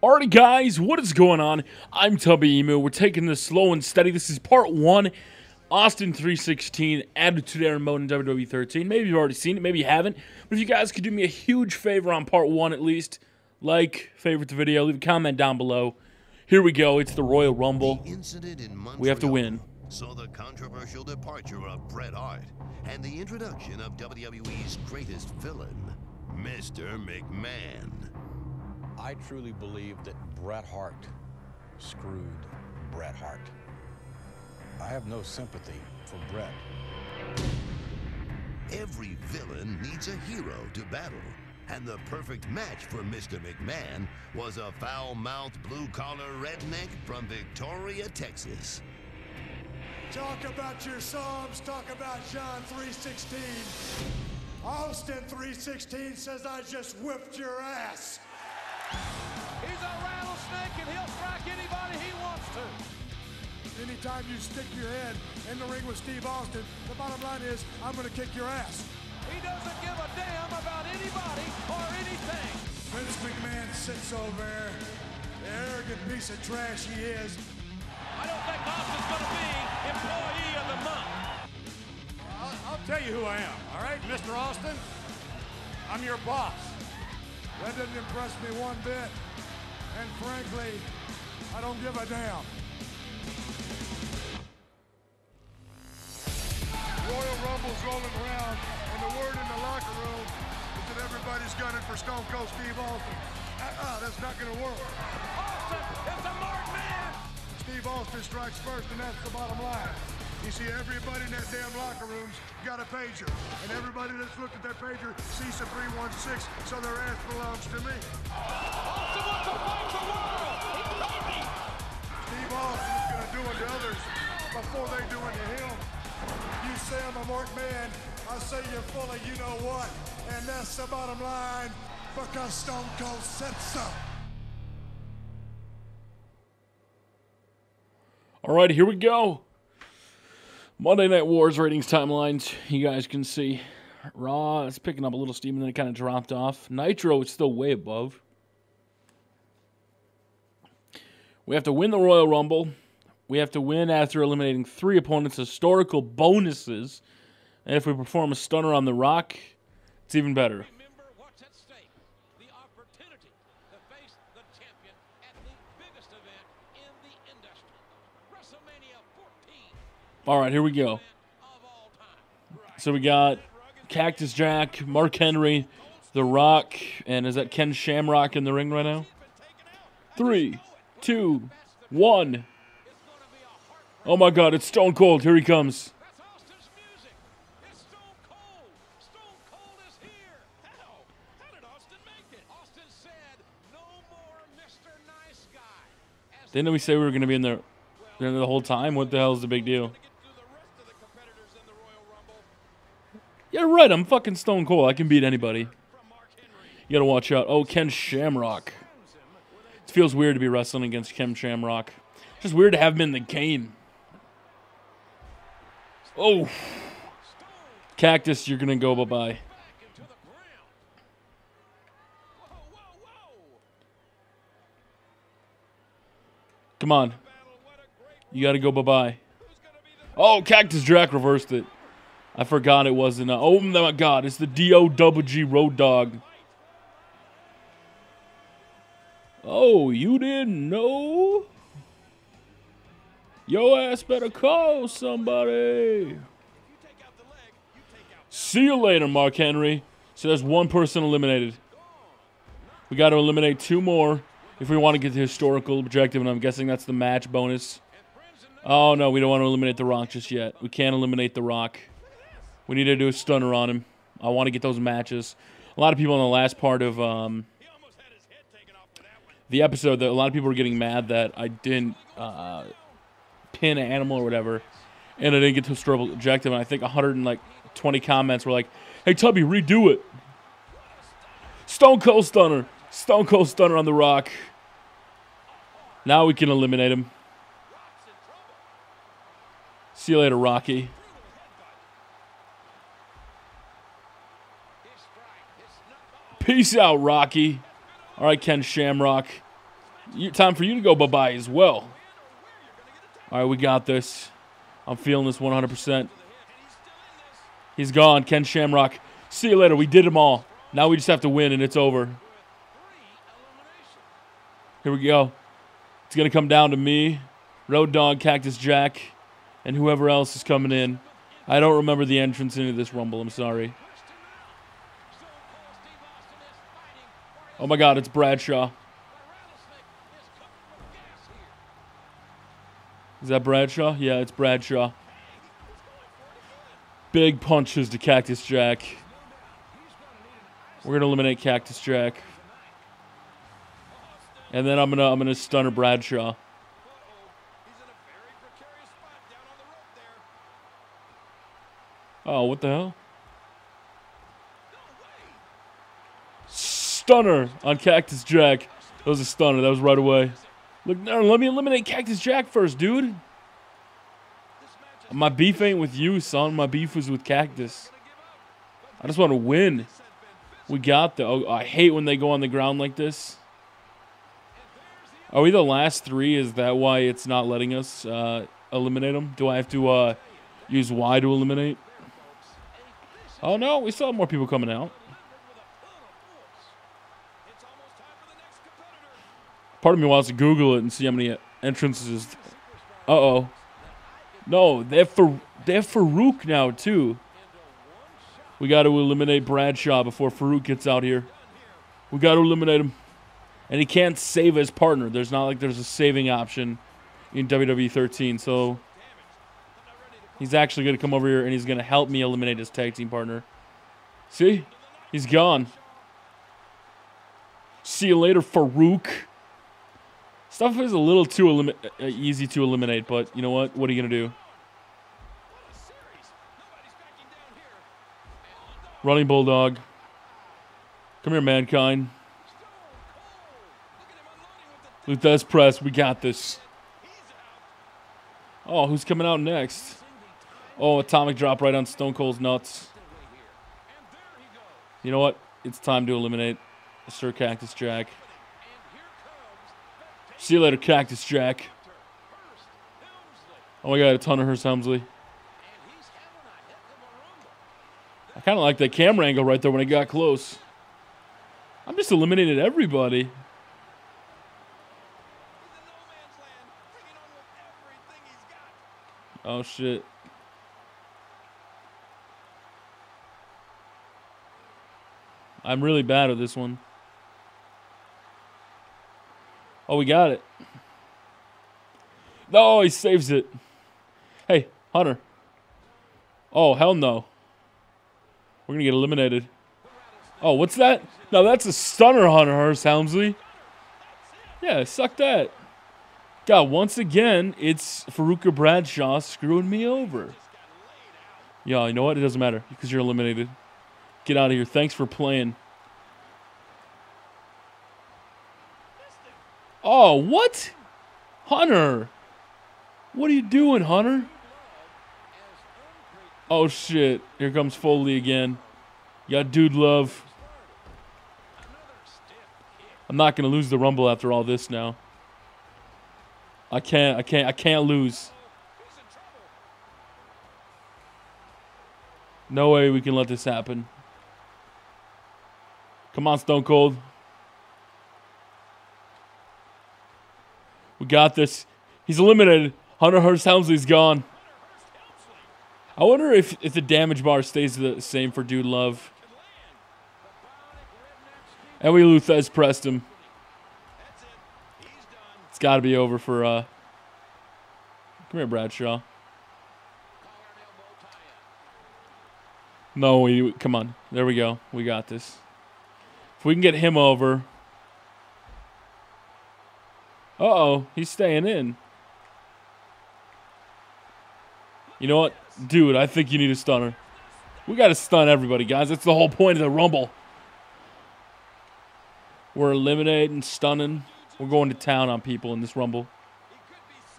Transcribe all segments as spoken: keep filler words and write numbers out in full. Alrighty guys, what is going on? I'm Tubby Emu. We're taking this slow and steady. This is part one, Austin three sixteen, Attitude Era Mode in W W E thirteen. Maybe you've already seen it, maybe you haven't. But if you guys could do me a huge favor on part one at least, like, favorite the video, leave a comment down below. Here we go, it's the Royal Rumble. The incident in Montreal, we have to win. So the controversial departure of Bret Hart and the introduction of W W E's greatest villain, Mister McMahon. I truly believe that Bret Hart screwed Bret Hart. I have no sympathy for Bret. Every villain needs a hero to battle, and the perfect match for Mister McMahon was a foul-mouthed, blue-collar redneck from Victoria, Texas. Talk about your Psalms, talk about John three sixteen. Austin three sixteen says I just whipped your ass. He's a rattlesnake and he'll strike anybody he wants to. Anytime you stick your head in the ring with Steve Austin, the bottom line is, I'm gonna kick your ass. He doesn't give a damn about anybody or anything. Vince McMahon sits over there, the arrogant piece of trash he is. I don't think Austin's gonna be employee of the month. I'll, I'll tell you who I am, all right? Mister Austin, I'm your boss. That didn't impress me one bit, and frankly, I don't give a damn. Royal Rumble's rolling around, and the word in the locker room is that everybody's gunning for Stone Cold Steve Austin. Uh-uh, that's not gonna work. Austin is a marked man! Steve Austin strikes first, and that's the bottom line. You see, everybody in that damn locker room's got a pager. And everybody that's looked at that pager sees a three one six, so their ass belongs to me. Austin wants to fight the world! He's crazy! Steve Austin's gonna do unto others before they do unto him. You say I'm a marked man, I say you're full of you know what. And that's the bottom line, because Stone Cold said so. All right, here we go. Monday Night Wars ratings timelines, you guys can see. Raw, it's picking up a little steam and then it kind of dropped off. Nitro is still way above. We have to win the Royal Rumble. We have to win after eliminating three opponents, historical bonuses. And if we perform a stunner on The Rock, it's even better. Remember what's at stake. The opportunity to face the champion at the biggest event in the industry. Wrestlemania fourteen. All right, here we go. So we got Cactus Jack, Mark Henry, The Rock, and is that Ken Shamrock in the ring right now? Three, two, one. Oh my God, it's Stone Cold. Here he comes. Didn't we say we were going to be in there the whole time? What the hell is the big deal? Yeah, right, I'm fucking Stone Cold. I can beat anybody. You gotta watch out. Oh, Ken Shamrock. It feels weird to be wrestling against Ken Shamrock. It's just weird to have him in the game. Oh. Cactus, you're gonna go bye-bye. Come on. You gotta go bye-bye. Oh, Cactus Jack reversed it. I forgot it wasn't. Uh, oh my God, it's the D O G G Road Dog. Oh, you didn't know? Your ass better call somebody. See you later, Mark Henry. So there's one person eliminated. We got to eliminate two more if we want to get the historical objective, and I'm guessing that's the match bonus. Oh no, we don't want to eliminate The Rock just yet. We can't eliminate The Rock. We need to do a stunner on him. I want to get those matches. A lot of people in the last part of um, the episode, that a lot of people were getting mad that I didn't uh, pin an animal or whatever, and I didn't get to historical objective. And I think one hundred twenty comments were like, "Hey Tubby, redo it." Stone Cold Stunner, Stone Cold Stunner on The Rock. Now we can eliminate him. See you later, Rocky. Peace out, Rocky. All right, Ken Shamrock. You, time for you to go bye-bye as well. All right, we got this. I'm feeling this one hundred percent. He's gone. Ken Shamrock. See you later. We did them all. Now we just have to win, and it's over. Here we go. It's going to come down to me, Road Dog, Cactus Jack, and whoever else is coming in. I don't remember the entrance into this Rumble. I'm sorry. Oh, my God. It's Bradshaw. Is that Bradshaw? Yeah, it's Bradshaw. Big punches to Cactus Jack. We're going to eliminate Cactus Jack. And then I'm going to I'm going to stunner Bradshaw. Oh, what the hell? Stunner on Cactus Jack. That was a stunner. That was right away. Look, no, let me eliminate Cactus Jack first, dude. My beef ain't with you, son. My beef was with Cactus. I just want to win. We got the... Oh, I hate when they go on the ground like this. Are we the last three? Is that why it's not letting us uh, eliminate them? Do I have to uh, use Y to eliminate? Oh, no. We still have more people coming out. Part of me wants to Google it and see how many entrances. Uh-oh. No, they have, Fa they have Faarooq now, too. We got to eliminate Bradshaw before Faarooq gets out here. We got to eliminate him. And he can't save his partner. There's not like there's a saving option in W W E thirteen. So he's actually going to come over here and he's going to help me eliminate his tag team partner. See? He's gone. See you later, Faarooq. Stuff is a little too easy to eliminate, but you know what? What are you going to do? Running Bulldog. Come here, Mankind. Luthes press. We got this. Oh, who's coming out next? Oh, atomic drop right on Stone Cold's nuts. You know what? It's time to eliminate Sir Cactus Jack. See you later, Cactus Jack. Oh my God, it's Hunter Hearst Helmsley. I kind of like that camera angle right there when it got close. I'm just eliminating everybody. Oh shit. I'm really bad at this one. Oh, we got it. No, he saves it. Hey, Hunter. Oh, hell no. We're going to get eliminated. Oh, what's that? No, that's a stunner, Hunter Hearst Helmsley. Yeah, suck that. God, once again, it's Faarooq or Bradshaw screwing me over. Yo, you know what? It doesn't matter because you're eliminated. Get out of here. Thanks for playing. Oh, what? Hunter. What are you doing, Hunter? Oh, shit. Here comes Foley again. You got Dude Love. I'm not going to lose the Rumble after all this now. I can't. I can't. I can't lose. No way we can let this happen. Come on, Stone Cold. We got this. He's eliminated. Hunter Hearst Helmsley's gone. I wonder if, if the damage bar stays the same for Dude Love. And we Luthes pressed him. It's got to be over for... Uh... Come here, Bradshaw. No, we, come on. There we go. We got this. If we can get him over... Uh-oh, he's staying in. You know what? Dude, I think you need a stunner. We got to stun everybody, guys. That's the whole point of the Rumble. We're eliminating, stunning. We're going to town on people in this Rumble.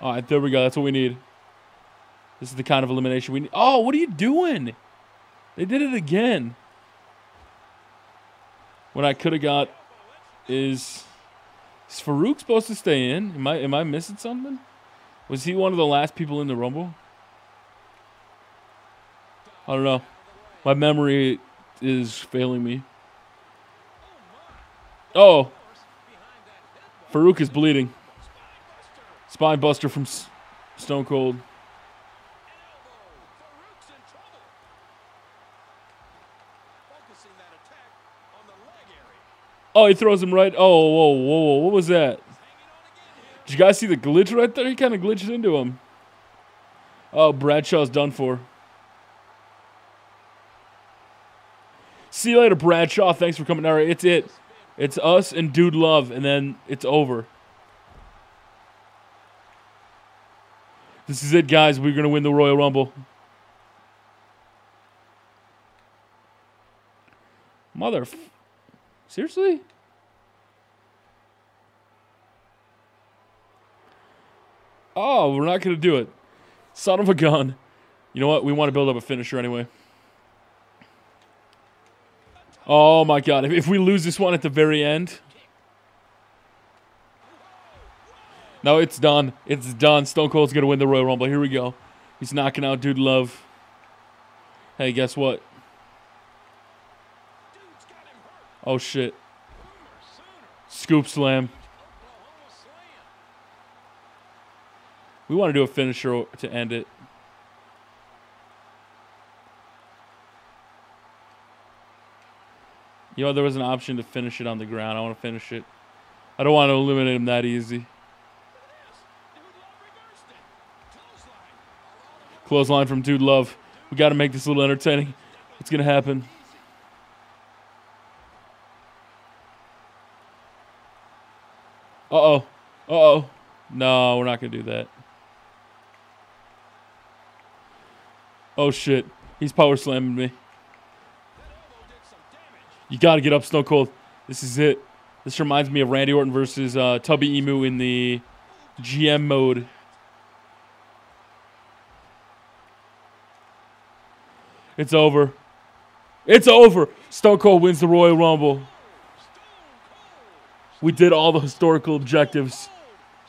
All right, there we go. That's what we need. This is the kind of elimination we need. Oh, what are you doing? They did it again. What I could have got is... Is Faarooq supposed to stay in? Am I am I missing something? Was he one of the last people in the Rumble? I don't know. My memory is failing me. Oh, Faarooq is bleeding. Spine buster from S Stone Cold. Oh, he throws him right. Oh, whoa, whoa, whoa. What was that? Did you guys see the glitch right there? He kind of glitched into him. Oh, Bradshaw's done for. See you later, Bradshaw. Thanks for coming. All right, it's it. It's us and Dude Love, and then it's over. This is it, guys. We're going to win the Royal Rumble. Motherf... Seriously? Oh, we're not going to do it. Son of a gun. You know what? We want to build up a finisher anyway. Oh, my God. If, if we lose this one at the very end. No, it's done. It's done. Stone Cold's going to win the Royal Rumble. Here we go. He's knocking out Dude Love. Hey, guess what? Oh, shit. Scoop slam. We want to do a finisher to end it. You know, there was an option to finish it on the ground. I want to finish it. I don't want to eliminate him that easy. Clothesline from Dude Love. We got to make this a little entertaining. It's going to happen. Uh-oh. Uh-oh. No, we're not going to do that. Oh, shit. He's power slamming me. You got to get up, Stone Cold. This is it. This reminds me of Randy Orton versus uh, Tubby Emu in the G M mode. It's over. It's over. Stone Cold wins the Royal Rumble. We did all the historical objectives.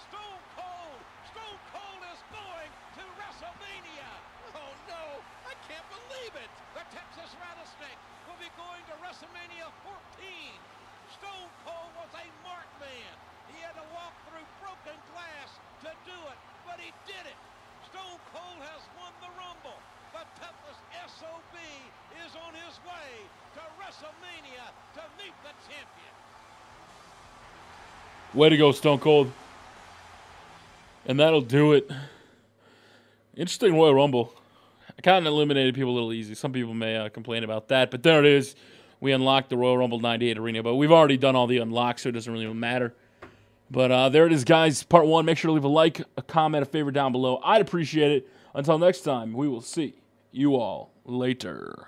Stone Cold, Stone Cold is going to WrestleMania. Oh no, I can't believe it. The Texas Rattlesnake will be going to WrestleMania fourteen. Stone Cold was a marked man. He had to walk through broken glass to do it, but he did it. Stone Cold has won the Rumble. The toughest S O B is on his way to WrestleMania to meet the champion. Way to go, Stone Cold. And that'll do it. Interesting Royal Rumble. I kind of eliminated people a little easy. Some people may uh, complain about that. But there it is. We unlocked the Royal Rumble ninety-eight Arena. But we've already done all the unlocks, so it doesn't really matter. But uh, there it is, guys. Part one. Make sure to leave a like, a comment, a favorite down below. I'd appreciate it. Until next time, we will see you all later.